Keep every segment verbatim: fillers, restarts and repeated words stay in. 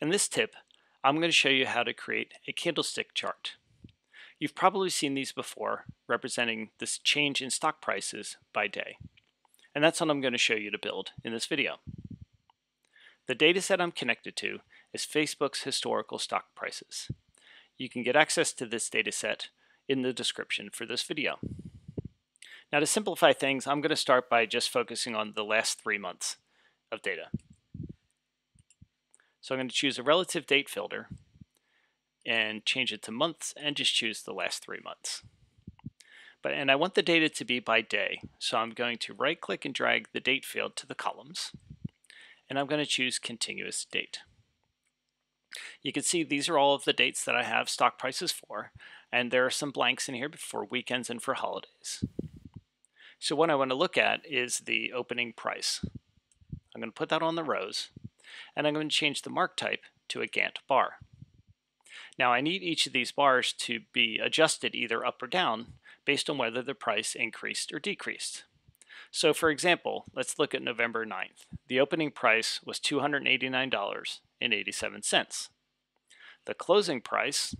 In this tip, I'm going to show you how to create a candlestick chart. You've probably seen these before, representing this change in stock prices by day. And that's what I'm going to show you to build in this video. The dataset I'm connected to is Facebook's historical stock prices. You can get access to this dataset in the description for this video. Now, to simplify things, I'm going to start by just focusing on the last three months of data. So I'm going to choose a relative date filter and change it to months and just choose the last three months. But, and I want the data to be by day, so I'm going to right-click and drag the date field to the columns, and I'm going to choose continuous date. You can see these are all of the dates that I have stock prices for, and there are some blanks in here for weekends and for holidays. So what I want to look at is the opening price. I'm going to put that on the rows, and I'm going to change the mark type to a Gantt bar. Now I need each of these bars to be adjusted either up or down based on whether the price increased or decreased. So for example, let's look at November ninth. The opening price was two hundred eighty-nine dollars and eighty-seven cents. The closing price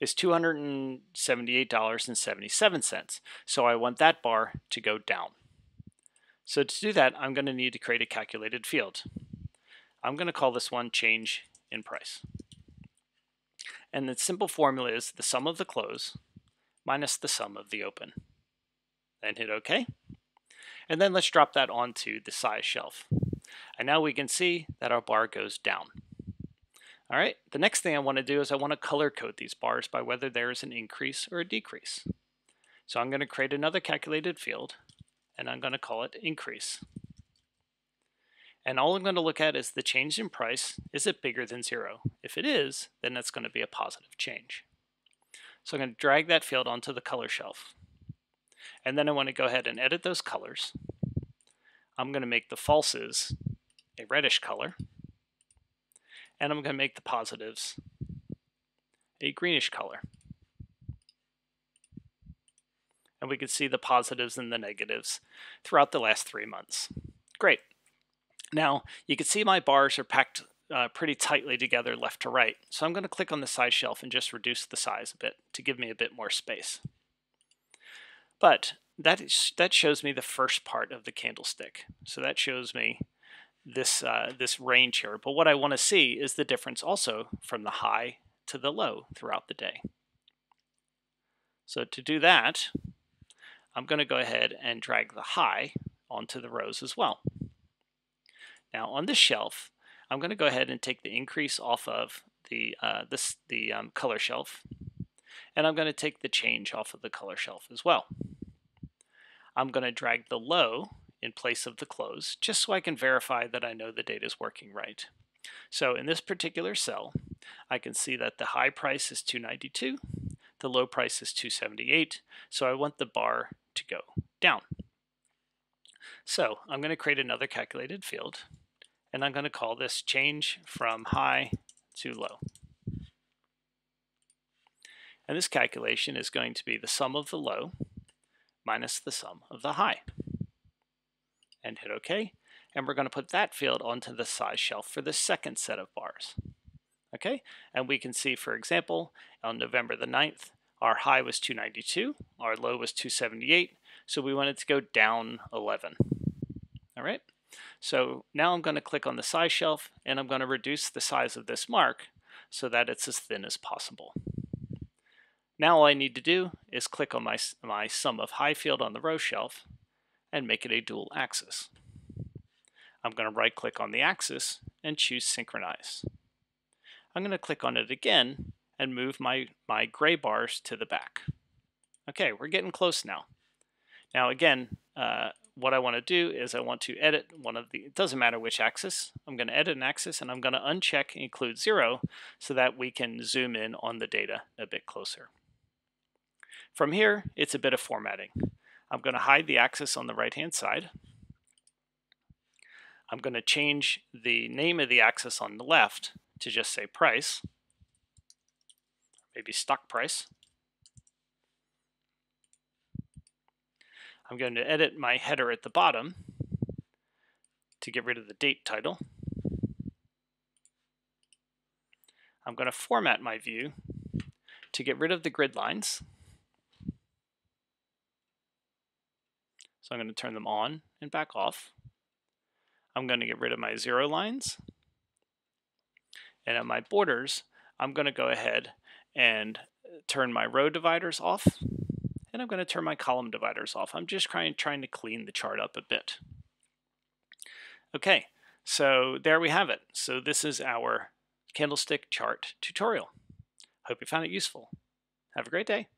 is two hundred seventy-eight dollars and seventy-seven cents, so I want that bar to go down. So to do that, I'm going to need to create a calculated field. I'm going to call this one change in price. And the simple formula is the sum of the close minus the sum of the open. Then hit OK. And then let's drop that onto the size shelf. And now we can see that our bar goes down. All right, the next thing I want to do is I want to color code these bars by whether there is an increase or a decrease. So I'm going to create another calculated field, and I'm going to call it increase. And all I'm going to look at is the change in price. Is it bigger than zero? If it is, then that's going to be a positive change. So I'm going to drag that field onto the color shelf. And then I want to go ahead and edit those colors. I'm going to make the falses a reddish color. And I'm going to make the positives a greenish color. And we can see the positives and the negatives throughout the last three months. Great. Now, you can see my bars are packed uh, pretty tightly together left to right, so I'm going to click on the size shelf and just reduce the size a bit to give me a bit more space. But that, is, that shows me the first part of the candlestick. So that shows me this, uh, this range here. But what I want to see is the difference also from the high to the low throughout the day. So to do that, I'm going to go ahead and drag the high onto the rows as well. Now on this shelf, I'm going to go ahead and take the increase off of the, uh, this, the um, color shelf, and I'm going to take the change off of the color shelf as well. I'm going to drag the low in place of the close, just so I can verify that I know the data is working right. So in this particular cell, I can see that the high price is two ninety-two, the low price is two seventy-eight, so I want the bar to go down. So I'm going to create another calculated field, and I'm going to call this change from high to low. And this calculation is going to be the sum of the low minus the sum of the high. And hit OK. And we're going to put that field onto the size shelf for the second set of bars. Okay, and we can see, for example, on November the ninth, our high was two ninety-two, our low was two seventy-eight, so we wanted to go down eleven. All right, so now I'm going to click on the size shelf, and I'm going to reduce the size of this mark so that it's as thin as possible. Now all I need to do is click on my, my sum of high field on the row shelf and make it a dual axis. I'm going to right click on the axis and choose synchronize. I'm going to click on it again and move my, my gray bars to the back. Okay, we're getting close now. Now again, uh, what I want to do is I want to edit one of the, it doesn't matter which axis, I'm going to edit an axis and I'm going to uncheck include zero so that we can zoom in on the data a bit closer. From here, it's a bit of formatting. I'm going to hide the axis on the right-hand side. I'm going to change the name of the axis on the left to just say price, maybe stock price. I'm going to edit my header at the bottom to get rid of the date title. I'm going to format my view to get rid of the grid lines. So I'm going to turn them on and back off. I'm going to get rid of my zero lines. And at my borders, I'm going to go ahead and turn my row dividers off. And I'm going to turn my column dividers off. I'm just trying, trying to clean the chart up a bit. Okay, so there we have it. So this is our candlestick chart tutorial. Hope you found it useful. Have a great day.